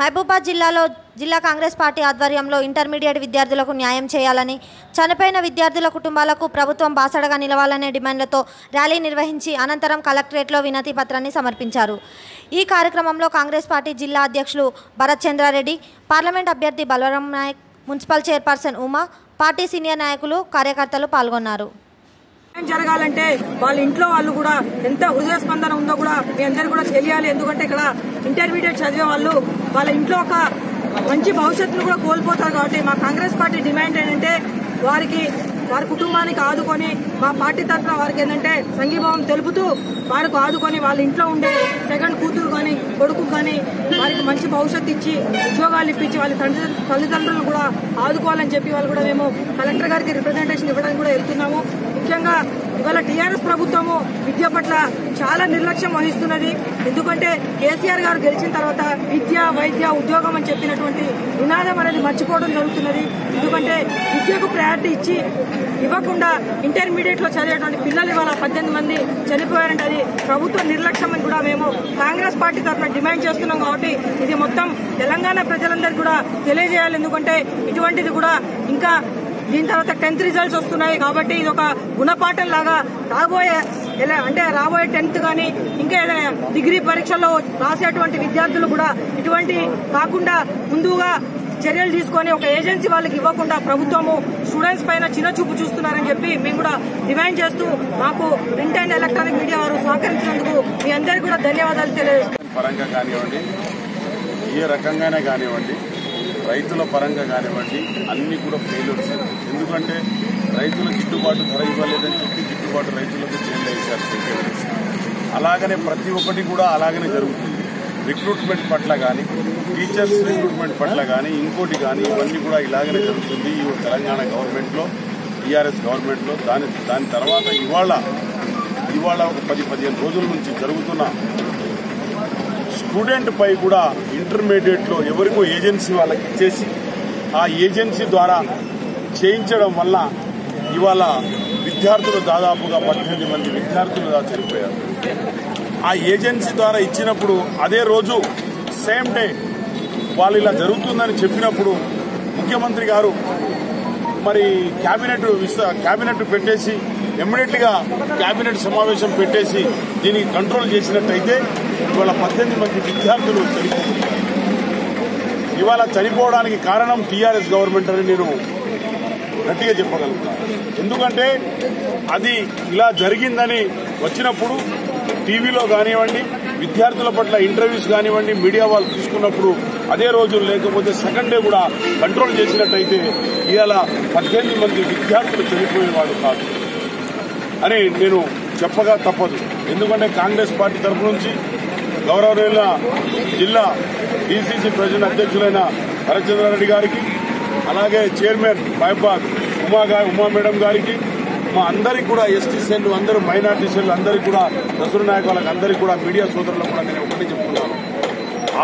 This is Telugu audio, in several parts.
మహబూబాబాద్ జిల్లాలో జిల్లా కాంగ్రెస్ పార్టీ ఆధ్వర్యంలో ఇంటర్మీడియట్ విద్యార్థులకు న్యాయం చేయాలని, చనిపోయిన విద్యార్థుల కుటుంబాలకు ప్రభుత్వం బాసడగా నిలవాలనే డిమాండ్లతో ర్యాలీ నిర్వహించి అనంతరం కలెక్టరేట్లో వినతి పత్రాన్ని సమర్పించారు. ఈ కార్యక్రమంలో కాంగ్రెస్ పార్టీ జిల్లా అధ్యక్షులు భరత్ చంద్ర రెడ్డి, పార్లమెంట్ అభ్యర్థి Balaram Naik, municipal chairperson Uma, party senior నాయకులు, కార్యకర్తలు పాల్గొన్నారు. ఏం జరగాలంటే వాళ్ళ ఇంట్లో వాళ్ళు కూడా ఎంత హృదయ స్పందన ఉందో కూడా మీ అందరూ కూడా తెలియాలి. ఎందుకంటే ఇక్కడ ఇంటర్మీడియట్ చదివే వాళ్ళు వాళ్ళ ఇంట్లో ఒక మంచి భవిష్యత్తును కూడా కోల్పోతారు. కాబట్టి మా కాంగ్రెస్ పార్టీ డిమాండ్ ఏంటంటే వారికి వారి కుటుంబానికి ఆదుకొని మా పార్టీ తరఫున వారికి ఏంటంటే సంఘీభావం తెలుపుతూ వారికి ఆదుకొని వాళ్ళ ఇంట్లో ఉండే సెకండ్ కూతురు కానీ కొడుకు కానీ వారికి మంచి భవిష్యత్తు ఇచ్చి ఉద్యోగాలు ఇప్పించి వాళ్ళ తల్లిదండ్రులు కూడా ఆదుకోవాలని చెప్పి వాళ్ళు కూడా మేము కలెక్టర్ గారికి రిప్రజెంటేషన్ ఇవ్వడానికి కూడా వెళ్తున్నాము. ముఖ్యంగా ఇవాళ టీఆర్ఎస్ ప్రభుత్వము విద్య పట్ల చాలా నిర్లక్ష్యం వహిస్తున్నది. ఎందుకంటే కేసీఆర్ గారు గెలిచిన తర్వాత విద్య, వైద్య, ఉద్యోగం అని చెప్పినటువంటి నినాదం అనేది మర్చిపోవడం జరుగుతున్నది. ఎందుకంటే విద్యకు ప్రయారిటీ ఇచ్చి ఇవ్వకుండా ఇంటర్మీడియట్ లో చదివేటువంటి పిల్లలు ఇవాళ 18 మంది చనిపోయారంటే అది ప్రభుత్వ నిర్లక్ష్యం అని కూడా మేము కాంగ్రెస్ పార్టీ తరఫున డిమాండ్ చేస్తున్నాం. కాబట్టి ఇది మొత్తం తెలంగాణ ప్రజలందరికీ కూడా తెలియజేయాలి. ఎందుకంటే ఇటువంటిది కూడా ఇంకా దీని తర్వాత 10th రిజల్ట్స్ వస్తున్నాయి. కాబట్టి ఇది ఒక గుణపాఠం లాగా రాబోయే 10th కానీ ఇంకా డిగ్రీ పరీక్షల్లో రాసేటువంటి విద్యార్థులు కూడా ఇటువంటి కాకుండా ముందుగా చర్యలు తీసుకొని ఒక ఏజెన్సీ వాళ్ళకి ఇవ్వకుండా ప్రభుత్వము స్టూడెంట్స్ పైన చిన్న చూపు చూస్తున్నారని చెప్పి మేము కూడా డిమాండ్ చేస్తూ మాకు ప్రింట్ అండ్ ఎలక్ట్రానిక్ మీడియా వారు సహకరించినందుకు మీ అందరికీ కూడా ధన్యవాదాలు పరంగా కానివ్వండి, ఏ రకంగానే కానివ్వండి, రైతుల పరంగా కానివ్వండి, అన్నీ కూడా ఫెయిల్యూర్స్. ఎందుకంటే రైతుల గిట్టుబాటు ధర ఇవ్వలేదని చెప్పి గిట్టుబాటు రైతులకు చేయలేసారు సెక్యూరిటీస్. అలాగనే ప్రతి ఒక్కటి కూడా అలాగనే జరుగుతుంది. రిక్రూట్మెంట్ పట్ల కానీ, టీచర్స్ రిక్రూట్మెంట్ పట్ల కానీ, ఇంకోటి కానీ, ఇవన్నీ కూడా ఇలాగనే జరుగుతుంది. ఈ తెలంగాణ గవర్నమెంట్లో, టీఆర్ఎస్ గవర్నమెంట్లో దాని తర్వాత ఇవాళ ఒక 10-15 రోజుల నుంచి జరుగుతున్న స్టూడెంట్ పై కూడా ఇంటర్మీడియట్లో ఎవరికో ఏజెన్సీ వాళ్ళకి ఇచ్చేసి ఆ ఏజెన్సీ ద్వారా చేయించడం వల్ల ఇవాళ విద్యార్థులు దాదాపుగా 18 మంది విద్యార్థులు చనిపోయారు. ఆ ఏజెన్సీ ద్వారా ఇచ్చినప్పుడు అదే రోజు సేమ్ డే వాళ్ళు ఇలా జరుగుతుందని చెప్పినప్పుడు ముఖ్యమంత్రి గారు మరి క్యాబినెట్ పెట్టేసి ఇమ్మీడియట్లీగా క్యాబినెట్ సమావేశం పెట్టేసి దీనికి కంట్రోల్ చేసినట్టయితే ఇవాళ 18 మంది విద్యార్థులు చనిపోతున్నారు. ఇవాళ చనిపోవడానికి కారణం టీఆర్ఎస్ గవర్నమెంట్ అని నేను గట్టిగా చెప్పగలుగుతాను. ఎందుకంటే అది ఇలా జరిగిందని వచ్చినప్పుడు టీవీలో కానివ్వండి, విద్యార్థుల పట్ల ఇంటర్వ్యూస్ కానివ్వండి, మీడియా వాళ్ళు తీసుకున్నప్పుడు అదే రోజు లేకపోతే సెకండ్ డే కూడా కంట్రోల్ చేసినట్టయితే ఇవాళ 18 మంది విద్యార్థులు చనిపోయేవాడు కాదు అని నేను చెప్పగా తప్పదు. ఎందుకంటే కాంగ్రెస్ పార్టీ తరఫు నుంచి గౌరవనీయుల జిల్లా డీసీసీ ప్రెసిడెంట్ అధ్యక్షులైన భరత్ చంద్ర రెడ్డి గారికి, అలాగే చైర్మన్ మహబాద్ ఉమా మేడం గారికి, మా అందరికీ కూడా ఎస్టీ సెల్ అందరూ, మైనార్టీ సెల్ అందరికీ కూడా, దసరా నాయకులకు అందరికీ కూడా, మీడియా సోదరులకు కూడా నేను ఒకటి చెప్తున్నాను.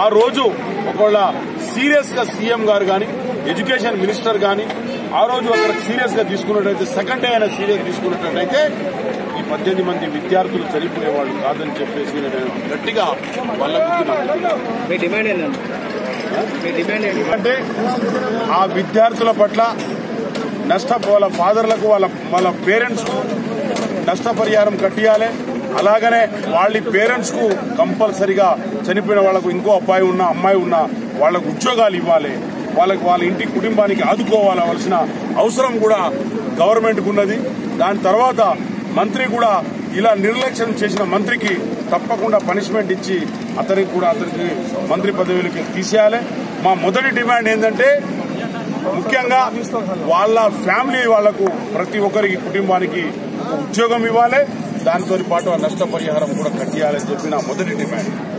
ఆ రోజు ఒకవేళ సీరియస్గా సీఎం గారు కానీ, ఎడ్యుకేషన్ మినిస్టర్ కానీ ఆ రోజు అక్కడ సీరియస్గా తీసుకున్నట్టయితే, సెకండ్ డే అయినా సీరియస్ తీసుకున్నట్టయితే ఈ 18 మంది విద్యార్థులు చనిపోయేవాళ్ళు కాదని చెప్పేసి నేను గట్టిగా వాళ్ళకు అంటే ఆ విద్యార్థుల పట్ల వాళ్ళ ఫాదర్లకు వాళ్ళ పేరెంట్స్కు నష్టపరిహారం కట్టియాలి. అలాగనే వాళ్ళ పేరెంట్స్కు కంపల్సరిగా చనిపోయిన వాళ్లకు ఇంకో అబ్బాయి ఉన్నా అమ్మాయి ఉన్నా వాళ్లకు ఉద్యోగాలు ఇవ్వాలి. వాళ్ళ ఇంటి కుటుంబానికి ఆదుకోవాల్సిన అవసరం కూడా గవర్నమెంట్కు ఉన్నది. దాని తర్వాత మంత్రి కూడా ఇలా నిర్లక్ష్యం చేసిన మంత్రికి తప్పకుండా పనిష్మెంట్ ఇచ్చి అతనికి మంత్రి పదవిలోకి తీసేయాలి. మా మొదటి డిమాండ్ ఏంటంటే ముఖ్యంగా వాళ్ళ ఫ్యామిలీ వాళ్లకు ప్రతి ఒక్కరికి కుటుంబానికి ఉద్యోగం ఇవ్వాలి, దానితో పాటు నష్టపరిహారం కూడా కట్టియాలని చెప్పి నా మొదటి డిమాండ్.